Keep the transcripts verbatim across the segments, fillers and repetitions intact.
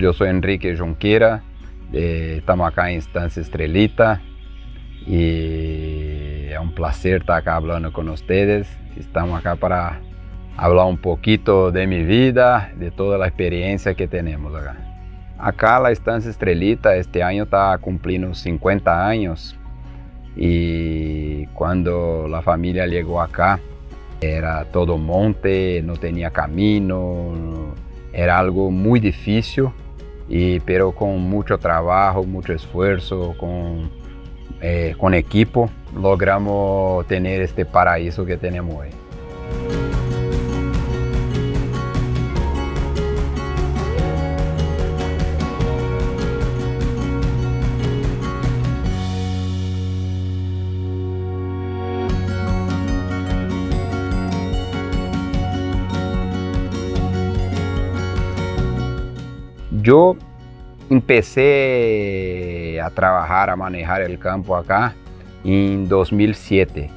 Eu sou Henrique Junqueira, estamos aqui em Estância Estrelita e é um prazer estar aqui falando com vocês. Estamos aqui para falar um pouquinho de minha vida, de toda a experiência que temos aqui. Acá a Estância Estrelita este ano está cumprindo cinquenta anos e quando a família chegou acá era todo monte, não tinha caminho, era algo muito difícil. E pero com muito trabalho, muito esforço, com eh, com equipo, logramos ter este paraíso que temos hoje. Eu comecei a trabalhar, a manejar o campo acá em dois mil e sete.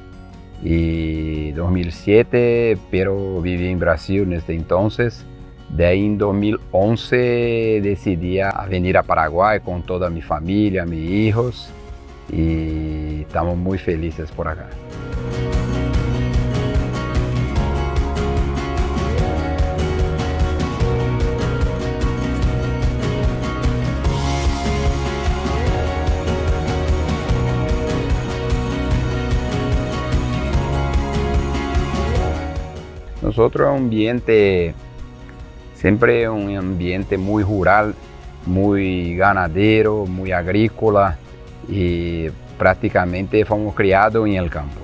E dois mil e sete, pero vivi em Brasil neste entonces. Daí em dois mil e onze decidi a vir a Paraguai com toda a minha família, meus filhos, e estamos muito felizes por acá. Nosotros é um ambiente, sempre um ambiente muito rural, muito ganadero, muito agrícola e praticamente fomos criados em el campo.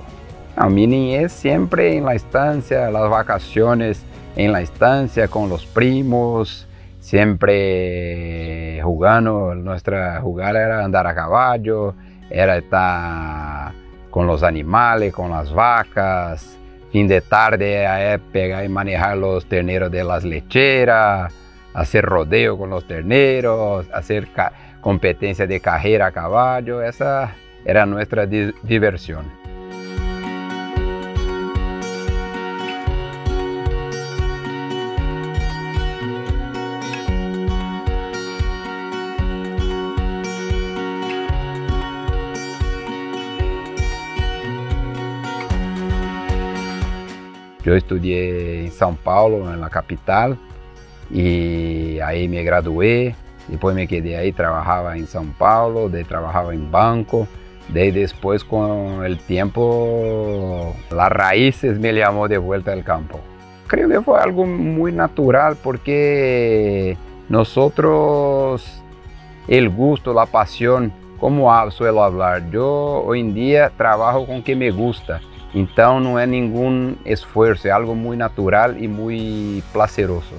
A minha niñez sempre em la estancia, las vacaciones em la estancia com os primos, sempre jogando. Nossa jugada era andar a caballo, era estar com os animais, com as vacas. Fim de tarde é pegar e manejar os terneiros das lecheras, fazer rodeio com os terneiros, fazer competência de carreira a cavalo. Essa era a nossa diversão. Eu estudei em São Paulo, na capital, e aí me graduei, depois me quedei aí, trabalhava em São Paulo, daí trabalhava em banco, daí depois com o tempo, as raízes me chamou de volta ao campo. Creio que foi algo muito natural porque nós, o gosto, a paixão, como suelo falar, eu hoje em dia trabalho com o que me gusta. Então não é nenhum esforço, é algo muito natural e muito prazeroso.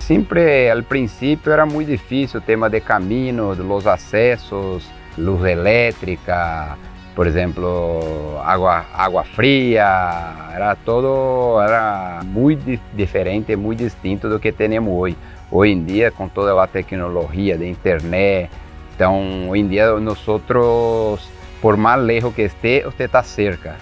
Sempre, ao princípio, era muito difícil o tema de caminhos, os acessos, luz elétrica. Por exemplo, água, água fria, era todo, era muito diferente, muito distinto do que temos hoje. Hoje em dia, com toda a tecnologia da internet, então, hoje em dia, nós, por mais lejos que esteja, você está cerca.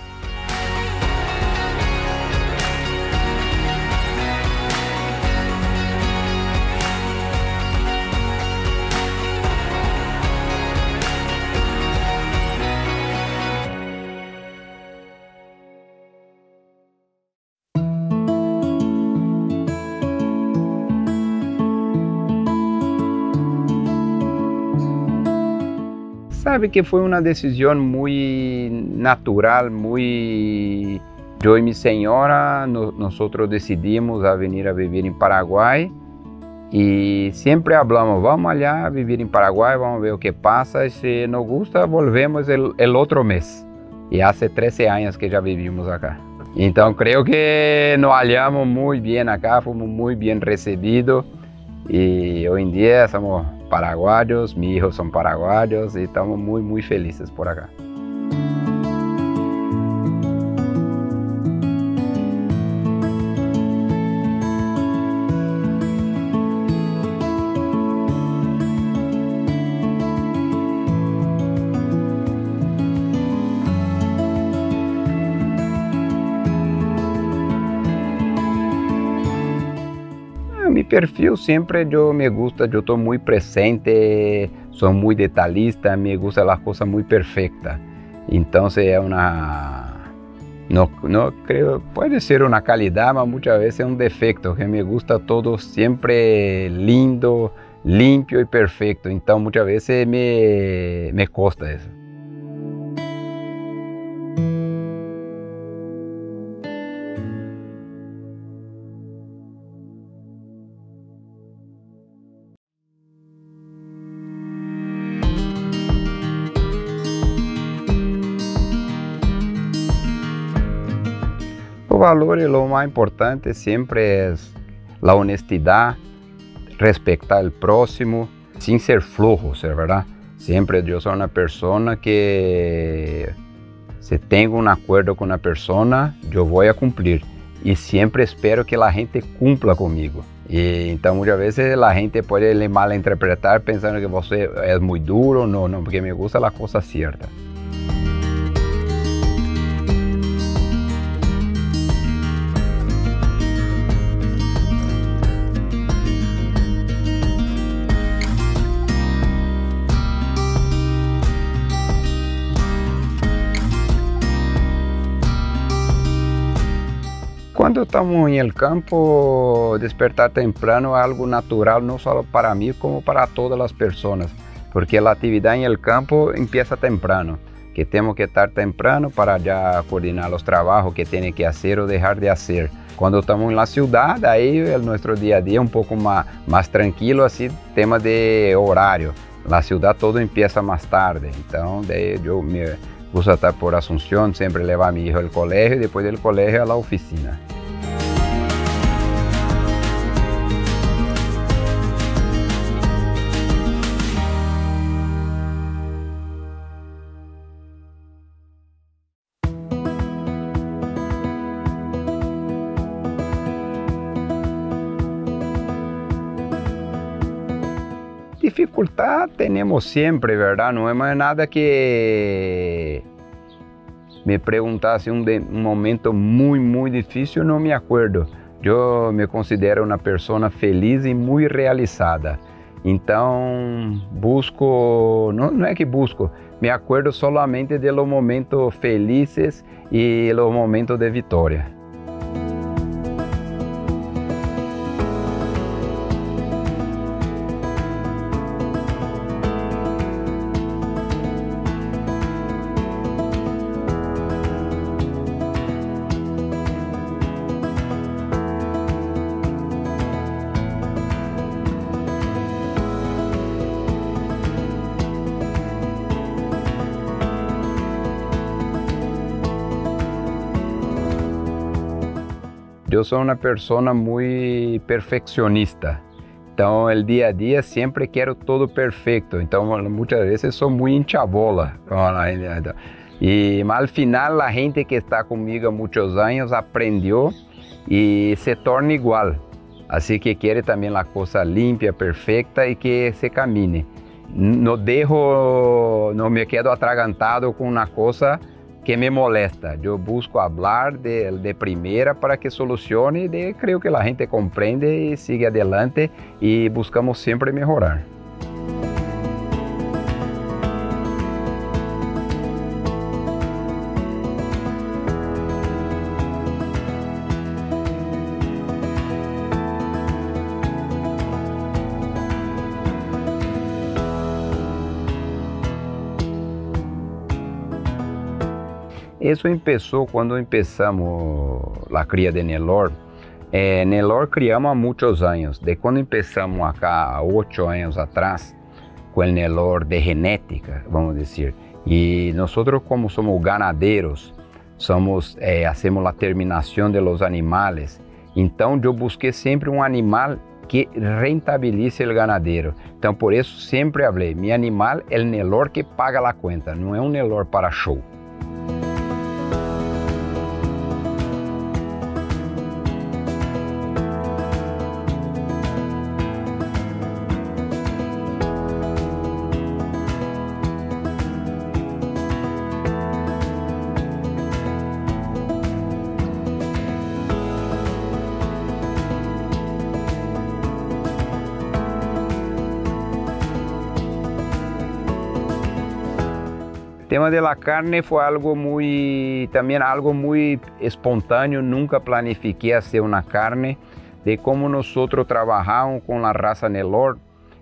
Sabe que foi uma decisão muito natural, muito Eu e minha senhora, no, nós decidimos a vir a viver em Paraguai e sempre falamos, vamos allá viver em Paraguai, vamos ver o que passa e se não gusta, volvemos el, el outro mês. E há treze anos que já vivimos acá. Então, creio que nos hallamos muito bem acá, fomos muito bem recebidos e hoje em dia somos paraguaios, meus filhos são paraguaios e estamos muito, muito felizes por acá. Meu perfil sempre eu me gusta, eu estou muito presente, sou muito detalhista, me gusta as coisas muito perfeitas. Então é uma, não, não creio, pode ser uma qualidade, mas muitas vezes é um defeito, que me gusta todo sempre lindo, limpo e perfeito. Então muitas vezes me me custa isso. O valor e o mais importante sempre é a honestidade, respeitar o próximo, sem ser flojo, é verdade? Sempre eu sou uma pessoa que, se tenho um acordo com uma pessoa, eu vou a cumprir. E sempre espero que a gente cumpra comigo. E, então, muitas vezes a gente pode lhe mal interpretar pensando que você é muito duro, não, não, porque me gusta a coisa certa. Quando estamos em campo, despertar temprano é algo natural, não só para mim, como para todas as pessoas, porque a atividade em campo começa temprano, que temos que estar temprano para já coordenar os trabalhos que tem que fazer ou deixar de fazer. Quando estamos na cidade, aí o nosso dia a dia é um pouco mais, mais tranquilo, assim, tema de horário. Na cidade todo começa mais tarde, então daí eu me gosto de estar por Assunção, sempre levar meu filho ao colégio e depois do colégio à oficina. Dificuldade temos sempre, verdade? Não é mais nada que me perguntasse um, de, um momento muito, muito difícil, não me acordo. Eu me considero uma pessoa feliz e muito realizada. Então, busco, não, não é que busco, me acordo somente de los momentos felizes e los momentos de vitória. Eu sou uma pessoa muito perfeccionista, então o dia a dia sempre quero todo perfeito, então muitas vezes sou muito hinchabola. E mas, ao final a gente que está comigo há muitos anos aprendeu e se torna igual, assim que quer também a coisa limpa, perfeita e que se camine. Não deixo, não me quedo atragantado com uma coisa que me molesta. Eu busco falar de, de primeira para que solucione e creio que a gente compreende e siga adelante e buscamos sempre melhorar. Isso começou quando começamos a cria de Nelore. Eh, Nelore criamos há muitos anos. De quando começamos acá, há oito anos atrás, com o Nelore de genética, vamos dizer. E nós, como somos ganaderos, somos, eh, hacemos a terminação de los animais. Então, eu busquei sempre um animal que rentabilize o ganadero. Então, por isso, sempre falei, meu animal é o Nelore que paga a conta, não é um Nelore para show. O tema da carne foi algo muito, também algo muito espontâneo, nunca planifiquei fazer uma carne. De como nós trabalhamos com a raça Nelore,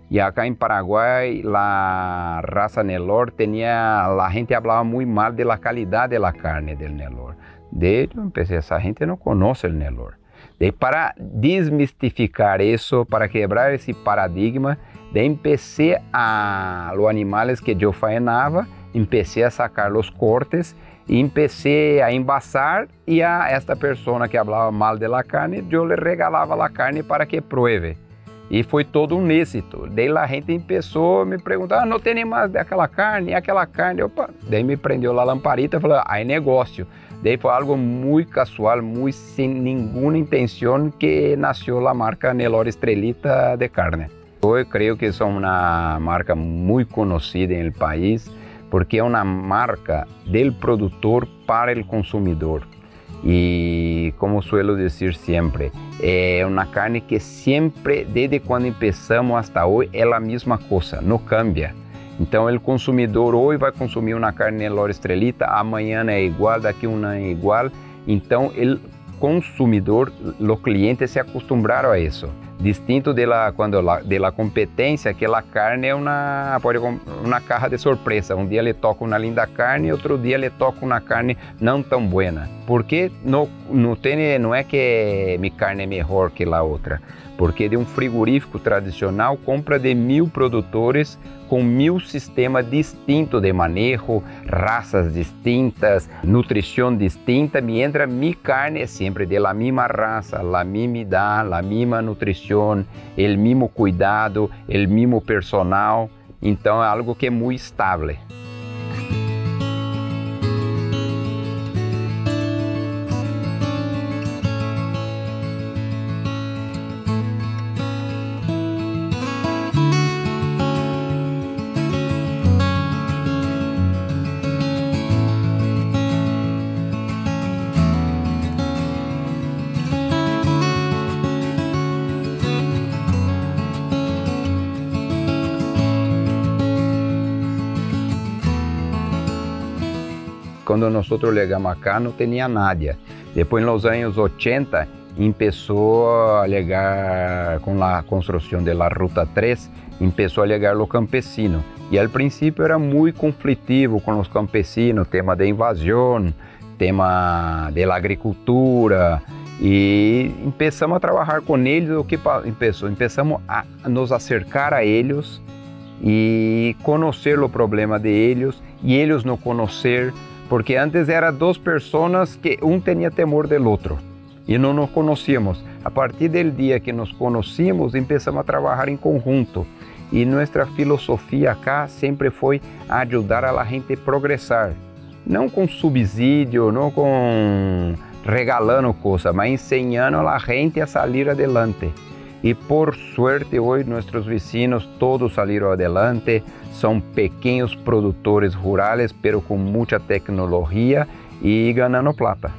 e acá em Paraguai, a raça Nelore, tinha, a gente falava muito mal da qualidade da carne do Nelore. De hecho, empecé, essa gente não conhece o Nelore. De, para desmistificar isso, para quebrar esse paradigma, de empecé a os animais que eu faenava, empecé a sacar os cortes, empecé a embaçar e a esta pessoa que falava mal da carne, eu lhe regalava a carne para que prove. E foi todo um êxito. Daí a gente começou a me perguntar, ah, não tem mais daquela carne, aquela carne. Opa. Daí me prendeu a lamparita e falou, aí negócio. Daí foi algo muito casual, muito sem nenhuma intenção que nasceu a marca Nelore Estrelita de carne. Eu creio que são uma marca muito conhecida no país, porque é uma marca do produtor para o consumidor. E, como suelo dizer sempre, é uma carne que sempre, desde quando começamos até hoje, é a mesma coisa, não cambia. Então, o consumidor hoje vai consumir uma carne Nelore Estrelita, amanhã é igual, daqui a um ano é igual. Então, o consumidor, os clientes se acostumaram a isso. Distinto de la, quando la, de la competencia, que la carne é uma, pode, uma caja de surpresa. Um dia ele toca uma linda carne, outro dia ele toca uma carne não tão boa. Porque não, não, tem, não é que minha carne é melhor que a outra. Porque de um frigorífico tradicional compra de mil produtores com mil sistemas distintos de manejo, raças distintas, nutrição distinta, mientras minha carne é sempre de la mesma raça, la mesma idade, la mesma nutrição, o mesmo cuidado, o mesmo personal, então é algo que é muito estável. Quando nós chegamos aqui, não tinha nada. Depois, nos anos oitenta, começou a chegar, com a construção da Ruta três, começou a chegar os campesinos. E, ao princípio, era muito conflitivo com os campesinos, tema de invasão, tema da agricultura. E começamos a trabalhar com eles, o que começou? Começamos a nos acercar a eles e conhecer o problema deles, e eles não conhecer. Porque antes eram duas pessoas que um tinha temor do outro e não nos conhecíamos. A partir do dia que nos conhecemos, começamos a trabalhar em conjunto. E nossa filosofia aqui sempre foi ajudar a gente a progressar. Não com subsídio, não com regalando coisas, mas ensinando a gente a sair adelante. E por suerte hoje nossos vizinhos todos saíram adelante, são pequenos produtores rurais, pero com muita tecnologia e ganhando plata.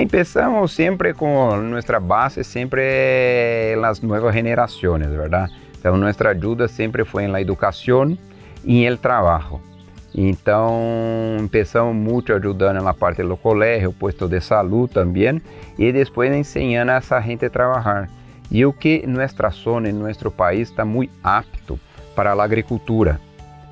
Empezamos siempre con nuestra base, siempre en las nuevas generaciones, ¿verdad? Entonces nuestra ayuda siempre fue en la educación y en el trabajo. Então, começamos muito ajudando na parte do colégio, posto de saúde também, e depois ensinando essa gente a trabalhar. E o que nossa zona, nosso país está muito apto para a agricultura.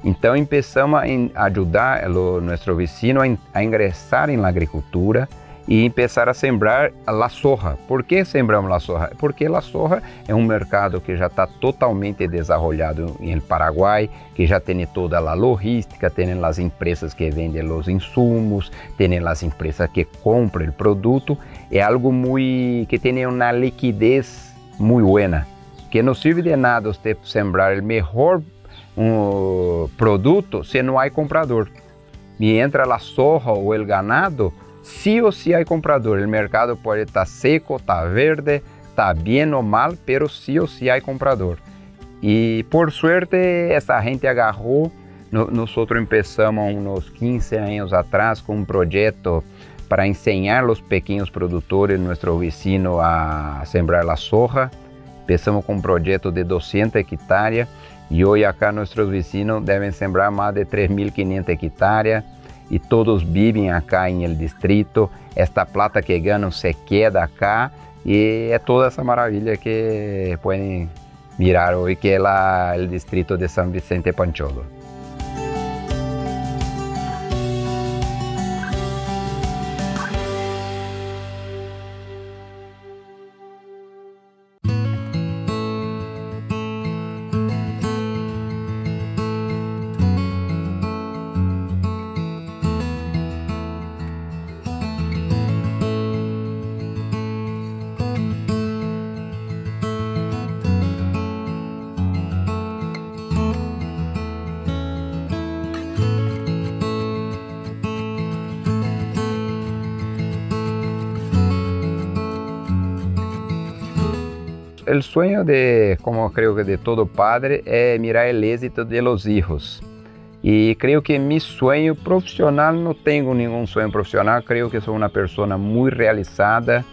Então, começamos a ajudar o nosso vizinho a ingressar na agricultura e começar a sembrar a soja. Por que sembramos a soja? Porque a soja é um mercado que já está totalmente desenvolvido no Paraguai, que já tem toda a logística, tem as empresas que vendem os insumos, tem as empresas que compram o produto. É algo muito, que tem uma liquidez muito boa, que não serve de nada você sembrar o melhor um, produto se não há comprador. E entra a soja ou o ganado, sí o sí hay comprador. El mercado puede estar seco, está verde, está bien o mal, pero sí o sí hay comprador. Y por suerte, esa gente agarró. Nosotros empezamos unos quince años atrás con un proyecto para enseñar a los pequeños productores, nuestros vecinos, a sembrar la soja. Empezamos con un proyecto de doscientas hectáreas y hoy acá nuestros vecinos deben sembrar más de três mil e quinhentas hectáreas. E todos vivem acá em el distrito. Esta plata que ganham se queda acá e é toda essa maravilha que podem mirar hoje, que é lá o distrito de San Vicente Panciolo. O sonho de, como eu creio que de todo padre, é mirar o êxito de los hijos. E creio que meu sonho profissional, não tenho nenhum sonho profissional, creio que sou uma pessoa muito realizada,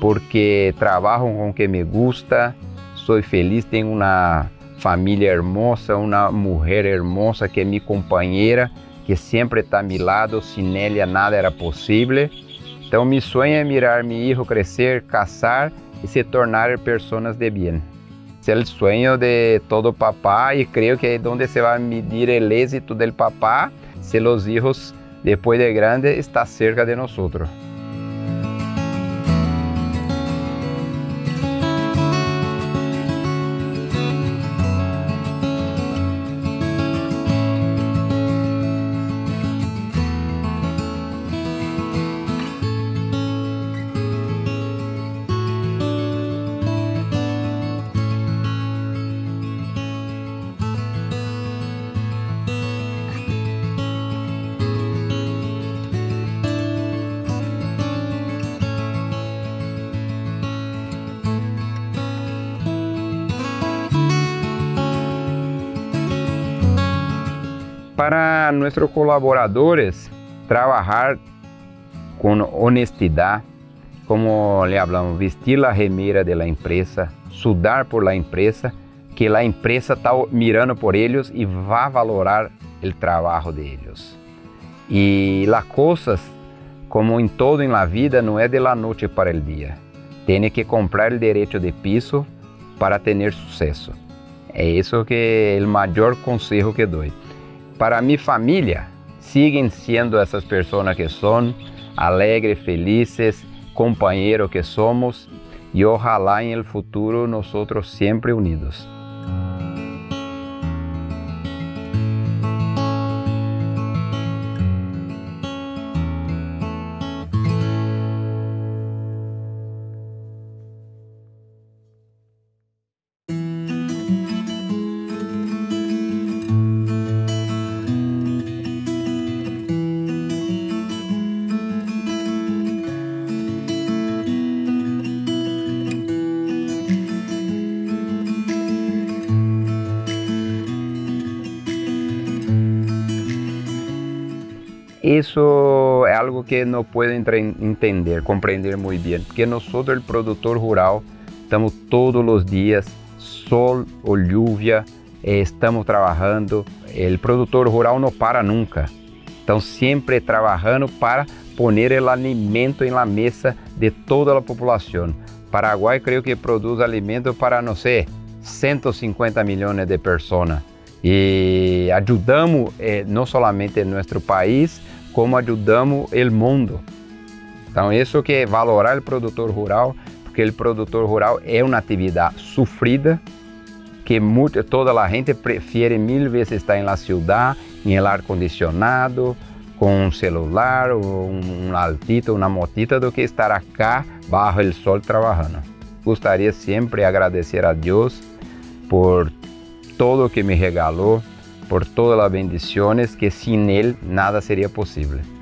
porque trabalho com o que me gusta, sou feliz, tenho uma família hermosa, uma mulher hermosa que é minha companheira, que sempre está a meu lado, sem ela nada era possível. Então, meu sonho é mirar meu filho crescer, casar e se tornar pessoas de bem. Esse é o sonho de todo papá e creio que é onde se vai medir o êxito do papá, se os filhos, depois de grande, estão cerca de nós. Para nossos colaboradores, trabalhar com honestidade, como lhe falamos, vestir a remera da empresa, sudar por la empresa, que a empresa está mirando por eles e vai valorar o trabalho deles. E as coisas, como em todo na vida, não é de la noite para o dia. Tem que comprar o direito de piso para ter sucesso. É isso que é o maior conselho que dou. Para minha família, sigam sendo essas pessoas que são, alegres, felizes, companheiros que somos, e ojalá em el futuro nós sempre unidos. Isso é algo que não podem entender, compreender muito bem, porque nós, o produtor rural, estamos todos os dias, sol ou lluvia, estamos trabalhando. O produtor rural não para nunca, estão sempre trabalhando para poner o alimento na mesa de toda a população. Paraguai, creio que produz alimento para, não sei, cento e cinquenta milhões de pessoas. E ajudamos eh, não somente nosso país, como ajudamos o mundo. Então, isso que é valorar o produtor rural, porque o produtor rural é uma atividade sofrida, que muito, toda a gente prefere mil vezes estar na cidade, em ar-condicionado, com um celular, um altito, uma motita, do que estar acá, bajo o sol, trabalhando. Gostaria sempre de agradecer a Deus por todo o que me regalou, por todas as bendições, que sem Ele nada seria possível.